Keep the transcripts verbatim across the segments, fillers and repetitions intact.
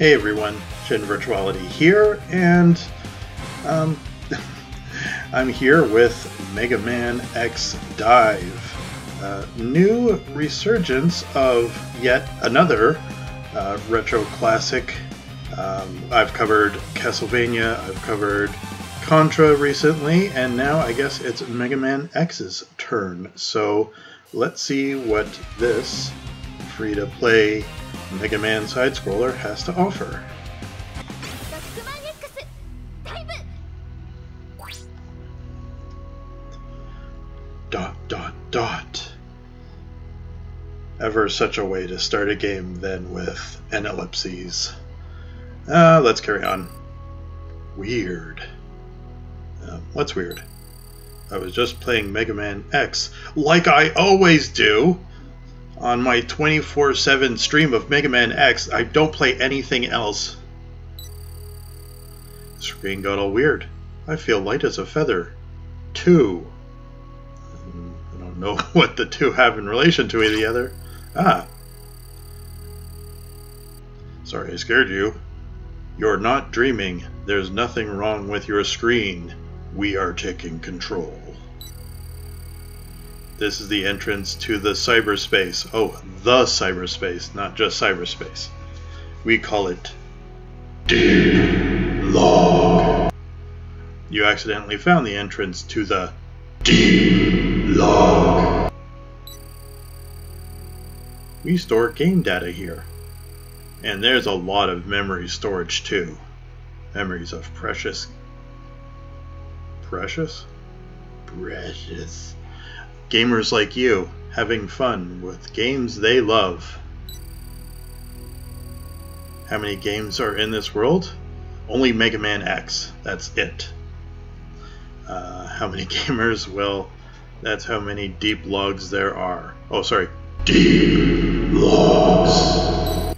Hey everyone, Shin Virtuality here, and um, I'm here with Mega Man X Dive, uh, new resurgence of yet another uh, retro classic. Um, I've covered Castlevania, I've covered Contra recently, and now I guess it's Mega Man X's turn. So let's see what this free-to-play Mega Man side-scroller has to offer. Dot dot dot. Ever such a way to start a game than with an ellipses. Uh, let's carry on. Weird. Um, what's weird? I was just playing Mega Man X, like I always do! On my twenty-four seven stream of Mega Man X, I don't play anything else. The screen got all weird. I feel light as a feather. Two. I don't know what the two have in relation to the other. Ah. Sorry I scared you. You're not dreaming. There's nothing wrong with your screen. We are taking control. This is the entrance to the cyberspace. Oh, the cyberspace, not just cyberspace. We call it DEEP LOG. You accidentally found the entrance to the DEEP LOG. We store game data here. And there's a lot of memory storage too. Memories of precious... Precious? Precious. Gamers like you, having fun with games they love. How many games are in this world? Only Mega Man X. That's it. Uh, how many gamers? Well, that's how many deep logs there are. Oh, sorry. Deep logs.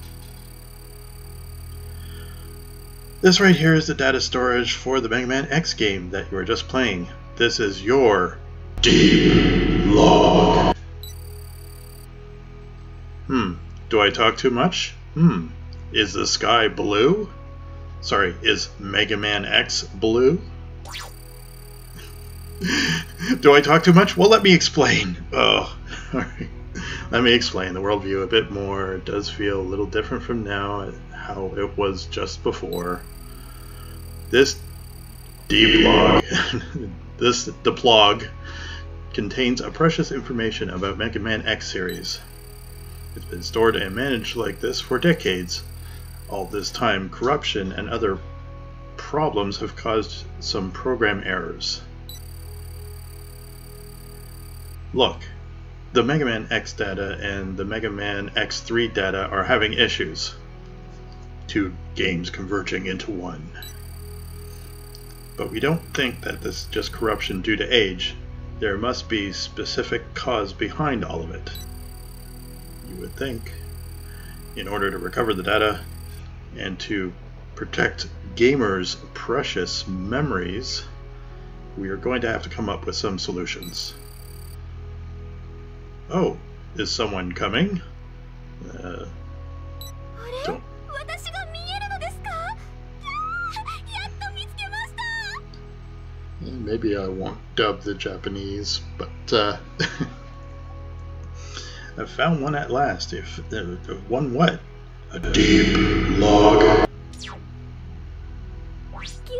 This right here is the data storage for the Mega Man X game that you were just playing. This is your deep log. Hmm. Do I talk too much? Hmm. Is the sky blue? Sorry, is Mega Man X blue? Do I talk too much? Well, let me explain. Oh, alright. Let me explain the worldview a bit more. It does feel a little different from now, how it was just before. This deep log. This deplog contains a precious information about Mega Man X series. It's been stored and managed like this for decades. All this time, corruption and other problems have caused some program errors. Look, the Mega Man X data and the Mega Man X three data are having issues. Two games converging into one. But we don't think that this is just corruption due to age. There must be specific cause behind all of it, you would think. In order to recover the data and to protect gamers' precious memories, we are going to have to come up with some solutions. Oh, is someone coming? Uh, don't. Maybe I won't dub the Japanese, but uh, I found one at last. If uh, one what? A deep log.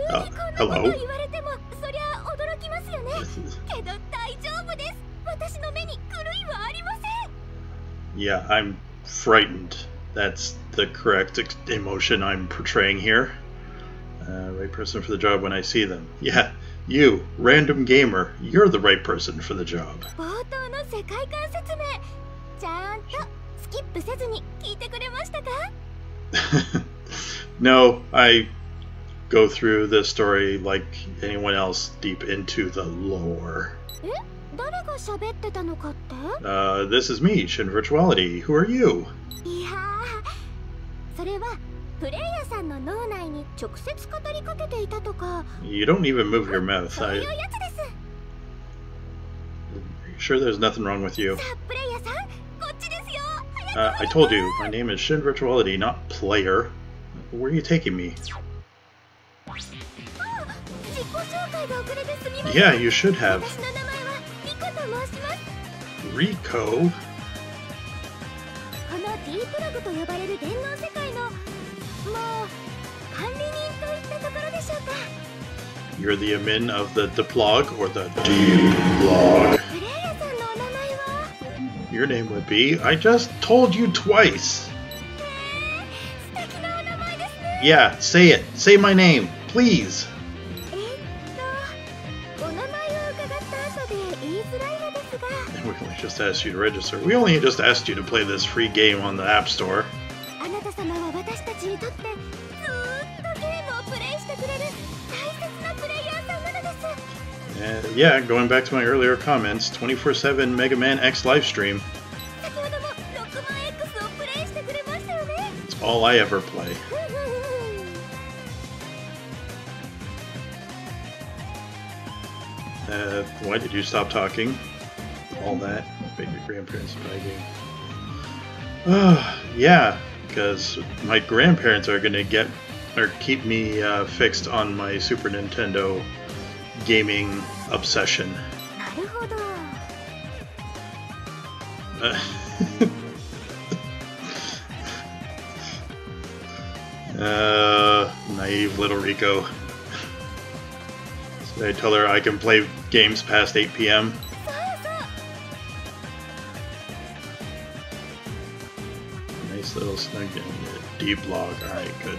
Uh, hello. Yeah, I'm frightened. That's the correct emotion I'm portraying here. Uh, right person for the job when I see them. Yeah. You, random gamer, you're the right person for the job. No, I go through this story like anyone else deep into the lore. Uh, this is me, Shin Virtuality. Who are you? You don't even move your mouth. I... Are you sure there's nothing wrong with you? Uh, I told you, my name is Shin Virtuality, not Player. Where are you taking me? Yeah, you should have. Rico? You're the admin of the DEEP LOG, or the DEEP LOG. Your name would be... I just told you twice! Yeah, say it. Say my name, please! And we only just asked you to register. We only just asked you to play this free game on the App Store. Uh, yeah, going back to my earlier comments, twenty-four seven Mega Man X livestream. It's all I ever play. Uh, why did you stop talking? All that. Baby grandparents fighting. Uh, yeah, because my grandparents are going to get, or keep me uh, fixed on my Super Nintendo gaming obsession. Uh, uh, naive little Rico. So I tell her I can play games past eight P M Nice little snug in the DEEP LOG. Alright, good.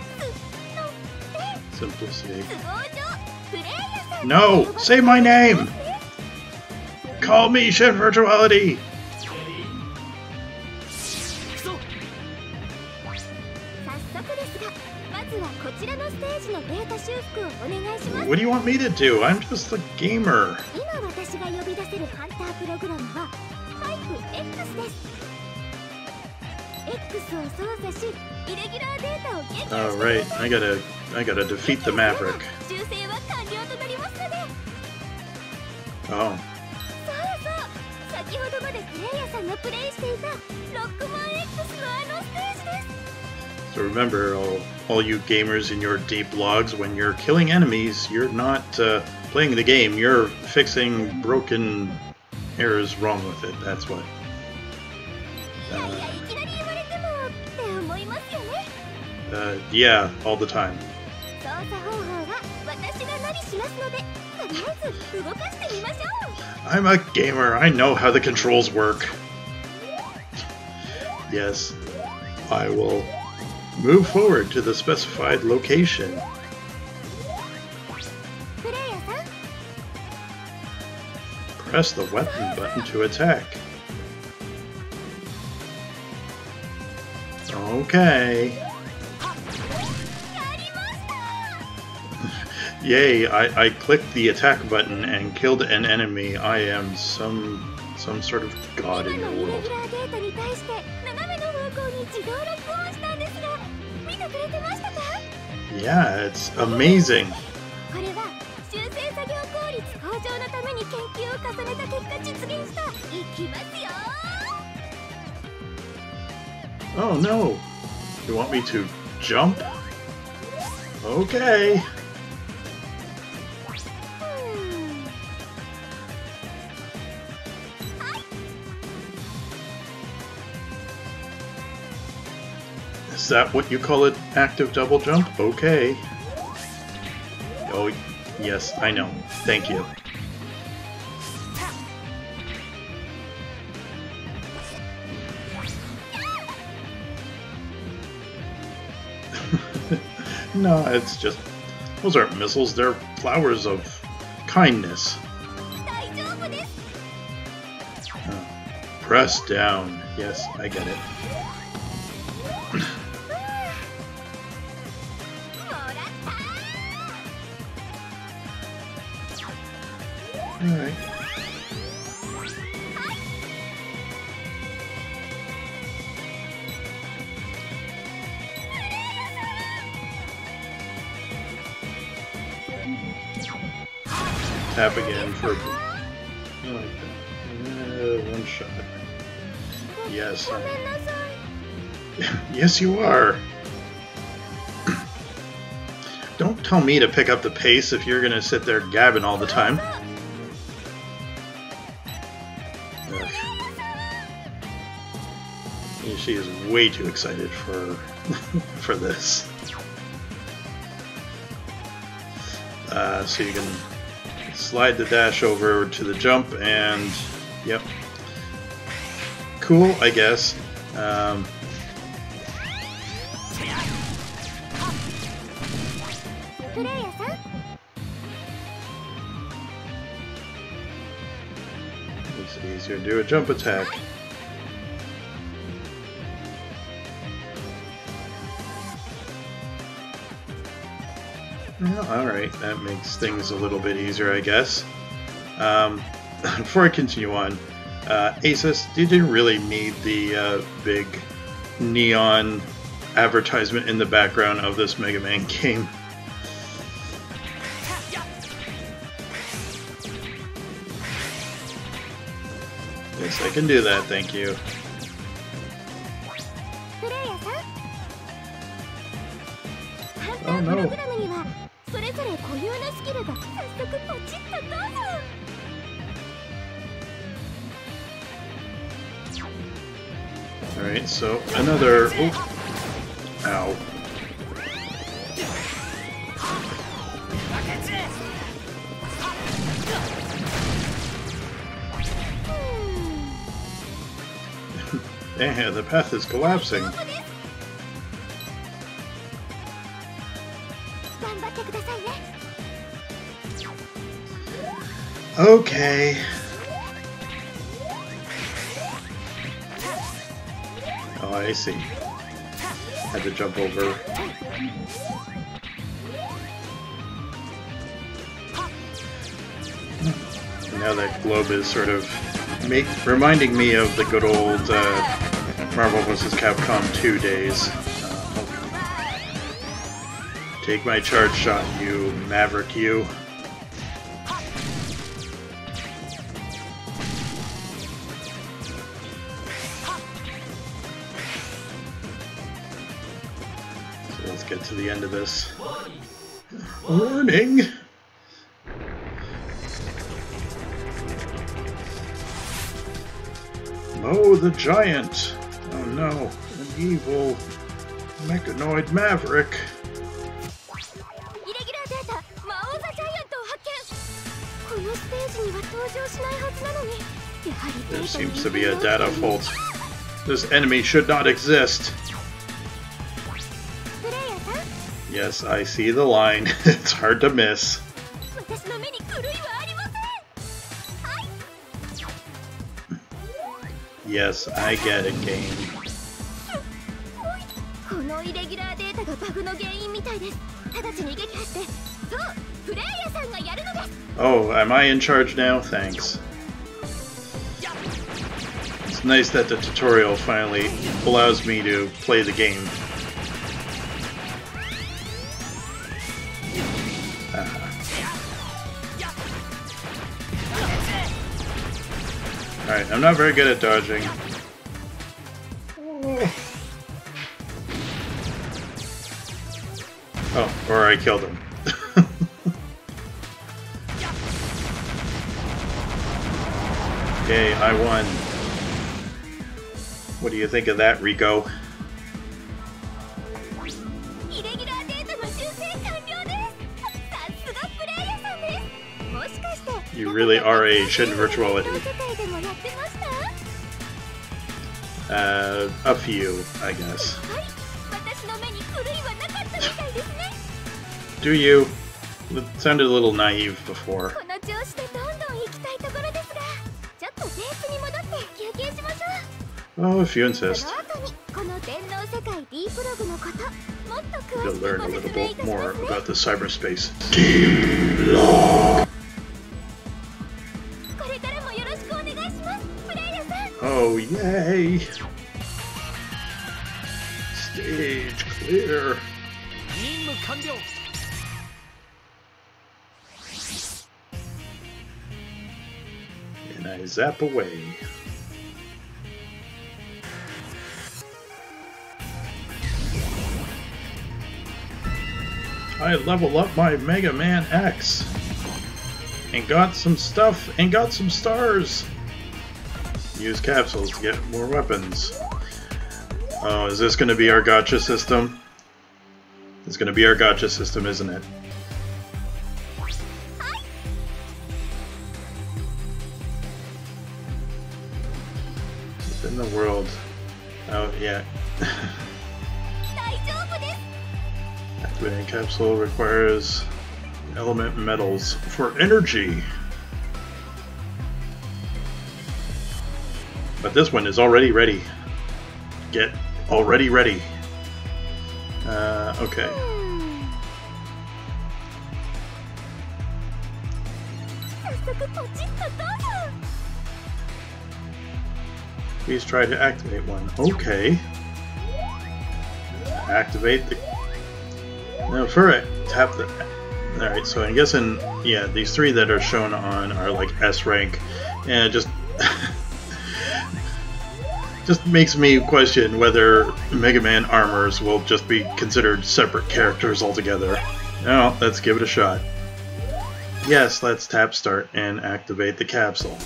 Simplicity. No! Say my name! Call me Shin Virtuality! What do you want me to do? I'm just a gamer. Alright, I gotta I gotta defeat the Maverick. Oh. So remember, all, all you gamers in your deep logs, when you're killing enemies, you're not uh, playing the game, you're fixing broken errors wrong with it, that's what. Uh, uh, yeah, all the time. I'm a gamer, I know how the controls work. Yes, I will move forward to the specified location. Press the weapon button to attack. Okay. Yay, I, I clicked the attack button and killed an enemy. I am some some sort of god in the world. Yeah, it's amazing. Oh no! You want me to jump? Okay. Is that what you call it? Active double jump? Okay. Oh, yes, I know. Thank you. No, it's just... those aren't missiles, they're flowers of kindness. Oh. Press down. Yes, I get it. Alright. Tap again for... I like that. Uh, one shot. Yes. Yes, you are. Don't tell me to pick up the pace if you're going to sit there gabbing all the time. Ugh. She is way too excited for for this. Uh, so you can slide the dash over to the jump and... Yep. Cool, I guess. Um, makes it easier to do a jump attack. Well, alright, that makes things a little bit easier, I guess. Um, before I continue on, uh, Asus, did you really need the uh, big neon advertisement in the background of this Mega Man game? Yes, I can do that, thank you. Oh no! Alright, so another... Oh. Ow. Yeah, the path is collapsing. Okay. Oh, I see. Had to jump over. Now that globe is sort of make, reminding me of the good old uh, Marvel versus. Capcom two days. Uh, take my charge shot, you maverick, you. To the end of this. Warning! Mo the Giant! Oh no, an evil mechanoid maverick! There seems to be a data fault. This enemy should not exist! Yes, I see the line. It's hard to miss. Yes, I get it, game. Oh, am I in charge now? Thanks. It's nice that the tutorial finally allows me to play the game. Alright, I'm not very good at dodging. Oh, or I killed him. Okay, I won. What do you think of that, Rico? You really are a Shin Virtuality. Uh, a few, I guess. Do you? It sounded a little naive before. Oh, if you insist. You'll learn a little bit more about the cyberspace. DEEP LOG! Oh, yay! Stage clear! And I zap away. I leveled up my Mega Man X and got some stuff and got some stars. Use capsules to get more weapons. Oh, is this going to be our gacha system? It's going to be our gacha system, isn't it? In the world. Oh, yeah. Activating capsule requires element metals for energy. But this one is already ready. Get already ready. Uh, okay. Please try to activate one. Okay. Activate the... No, for it. Tap the... Alright, so I'm guessing, yeah, these three that are shown on are like S rank. And it just... just makes me question whether Mega Man armors will just be considered separate characters altogether. Now, let's give it a shot. Yes, let's tap start and activate the capsule.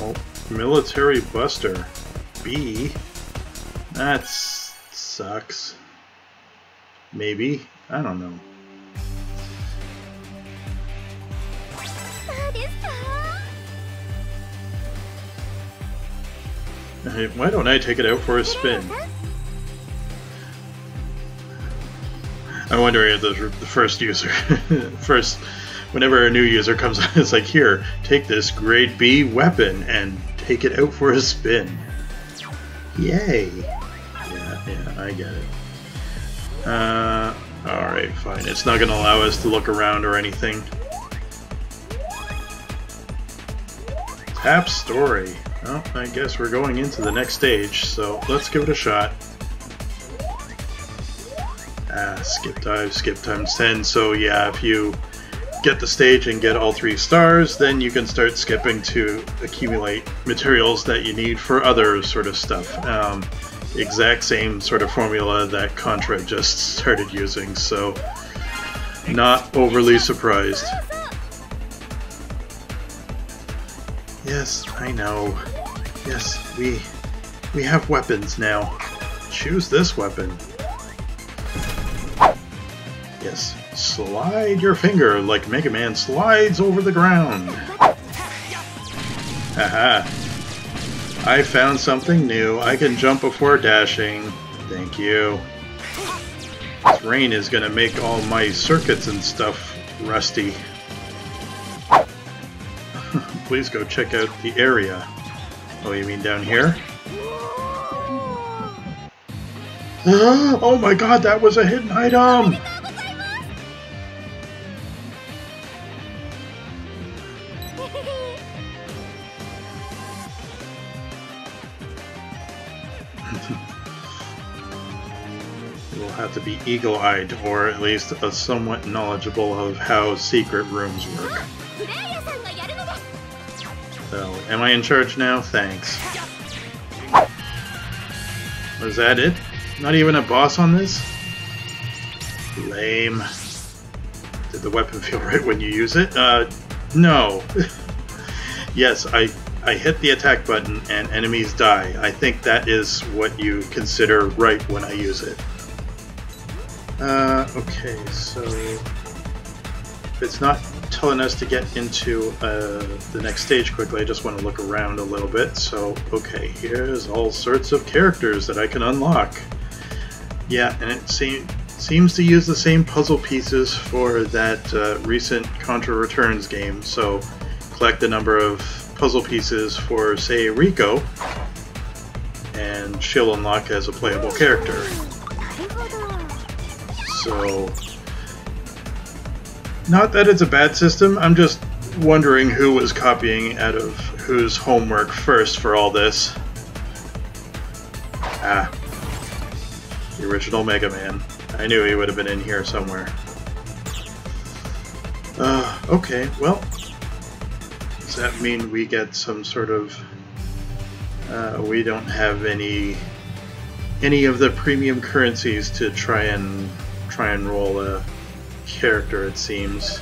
Oh, military buster. B? That sucks. Maybe? I don't know. Hey, why don't I take it out for a spin? I'm wondering if the first user, first, whenever a new user comes on, it's like, here, take this grade B weapon and take it out for a spin. Yay! Yeah, yeah, I get it. Uh, alright, fine. It's not gonna allow us to look around or anything. Tap story. Well, I guess we're going into the next stage, so let's give it a shot. Ah, skip dive, skip times ten, so yeah, if you get the stage and get all three stars, then you can start skipping to accumulate materials that you need for other sort of stuff. Um, exact same sort of formula that Contra just started using, so not overly surprised. Yes, I know. Yes, we we have weapons now. Choose this weapon. Yes. Slide your finger like Mega Man slides over the ground. Haha. I found something new. I can jump before dashing. Thank you. This rain is gonna make all my circuits and stuff rusty. Please go check out the area. Oh, you mean down here? Oh my god, that was a hidden item! We'll have to be eagle-eyed, or at least uh, somewhat knowledgeable of how secret rooms work. So, am I in charge now? Thanks. Was that it? Not even a boss on this? Lame. Did the weapon feel right when you use it? Uh, no. Yes, I... I hit the attack button and enemies die. I think that is what you consider right when I use it. Uh, okay, so it's not telling us to get into uh, the next stage quickly. I just want to look around a little bit. So, okay, here's all sorts of characters that I can unlock. Yeah, and it seems... Seems to use the same puzzle pieces for that uh, recent Contra Returns game, so collect a number of puzzle pieces for, say, Rico, and she'll unlock as a playable character. So, not that it's a bad system, I'm just wondering who was copying out of whose homework first for all this. Ah, the original Mega Man. I knew he would have been in here somewhere. Uh, okay, well, does that mean we get some sort of, uh, we don't have any, any of the premium currencies to try and, try and roll a character, it seems.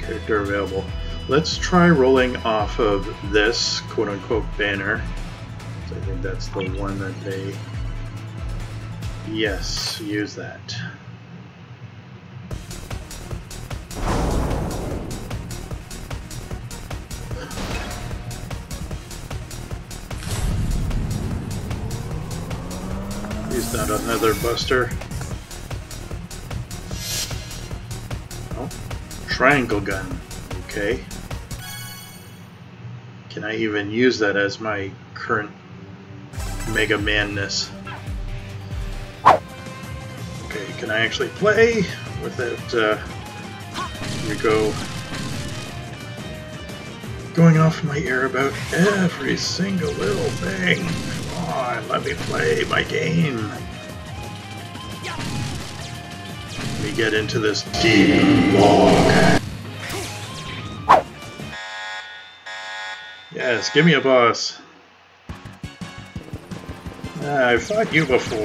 Character available. Let's try rolling off of this quote-unquote banner. I think that's the one that they... Yes, use that. He's not another buster. Oh, triangle gun. Okay. Can I even use that as my current Mega Man-ness? Okay, can I actually play with that uh, Rico going off my ear about every single little thing? Come on, let me play my game. Let me get into this DEEP LOG. Yes, give me a boss. I've fought you before.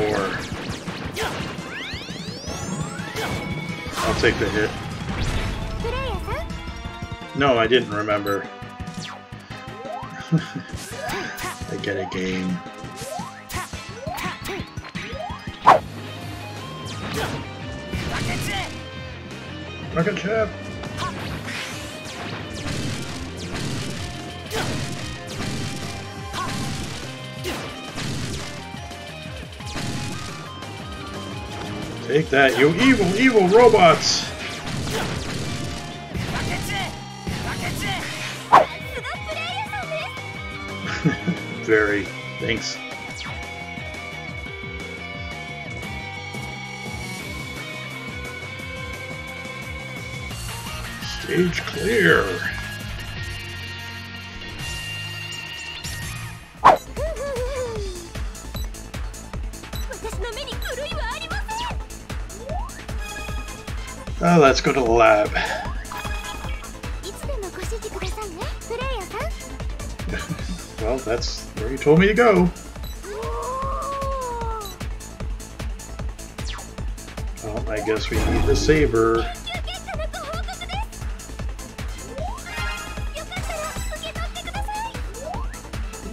I'll take the hit. No, I didn't remember. I get a game. Rocket ship! Take that, you evil, evil robots! Very. Thanks. Stage clear! Oh, let's go to the lab. Well, that's where you told me to go. Well, I guess we need the saber.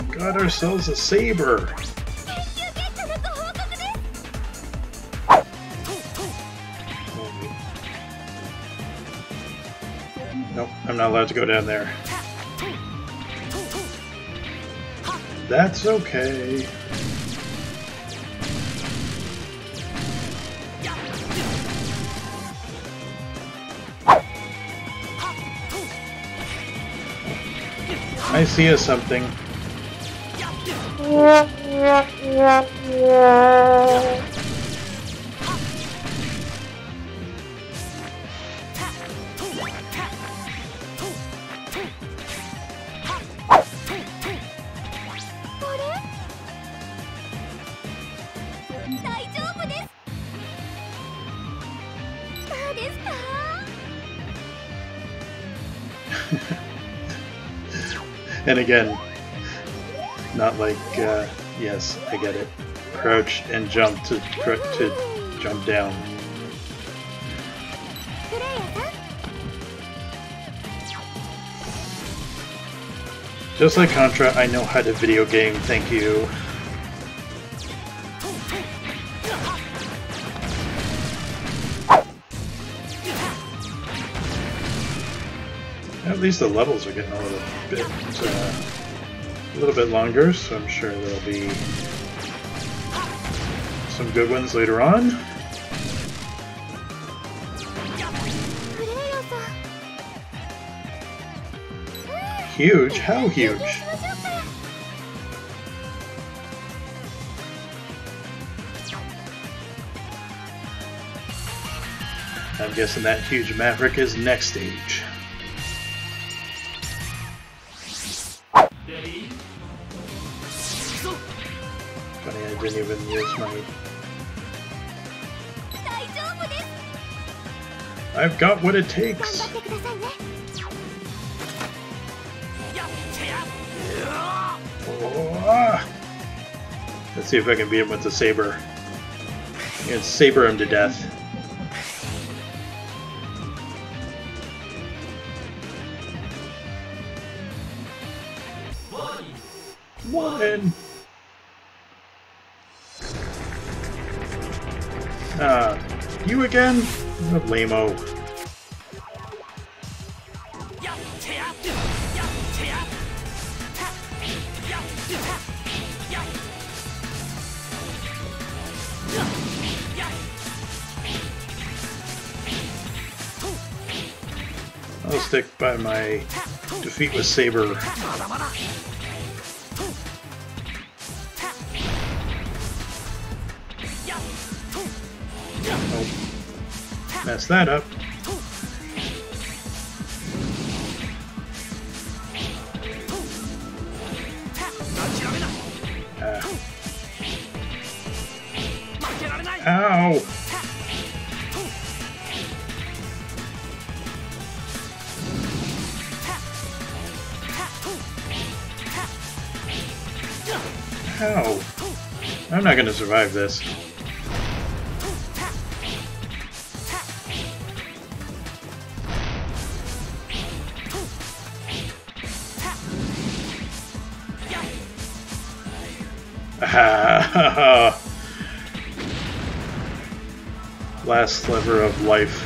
We got ourselves a saber. I'm not allowed to go down there. That's okay. I see a something. And again, not like, uh, yes, I get it. Crouch and jump to, to jump down. Just like Contra, I know how to video game, thank you. At least the levels are getting a little bit, uh, a little bit longer, so I'm sure there'll be some good ones later on. Huge? How huge? I'm guessing that huge maverick is next stage. Didn't even use my... I've got what it takes. Oh. Let's see if I can beat him with the saber. I'm gonna saber him to death. One. Ah, you again? What a lame-o. I'll stick by my defeat with saber. Mess that up. Uh. Ow! Ow! I'm not going to survive this. Last sliver of life.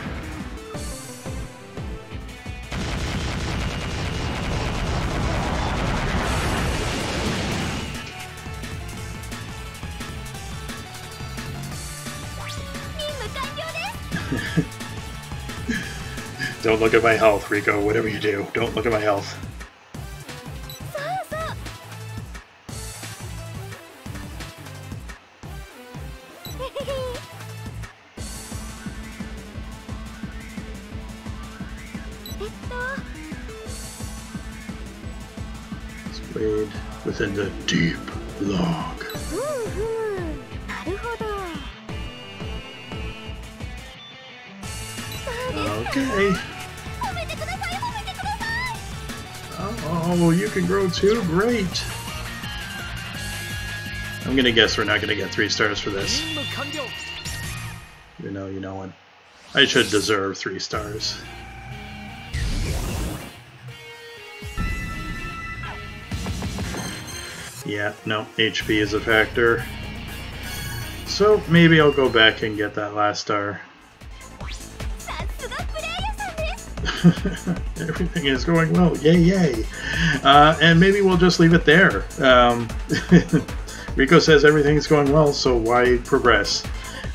Don't look at my health, Rico. Whatever you do, don't look at my health. Within the deep log. Okay. Oh, well, you can grow too. Great. I'm gonna guess we're not gonna get three stars for this. You know, you know what? I should deserve three stars. Yeah, no, H P is a factor. So maybe I'll go back and get that last star. Everything is going well. Yay, yay. Uh, and maybe we'll just leave it there. Um, Rico says everything's going well, so why progress?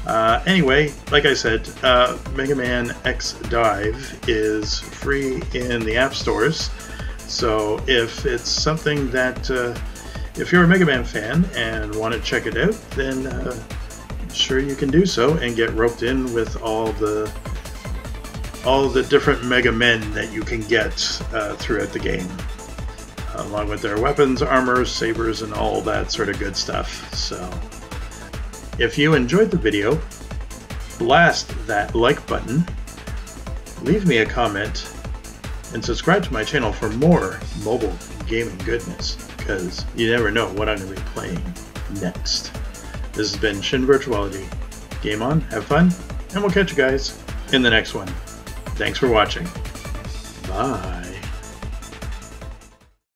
Uh, anyway, like I said, uh, Mega Man X Dive is free in the app stores. So if it's something that... Uh, If you're a Mega Man fan and want to check it out, then uh, sure you can do so and get roped in with all the all the different Mega Men that you can get uh, throughout the game, along with their weapons, armors, sabers, and all that sort of good stuff. So, if you enjoyed the video, blast that like button, leave me a comment, and subscribe to my channel for more mobile gaming goodness, because you never know what I'm going to be playing next. This has been Shin Virtuality. Game on, have fun, and we'll catch you guys in the next one. Thanks for watching. Bye.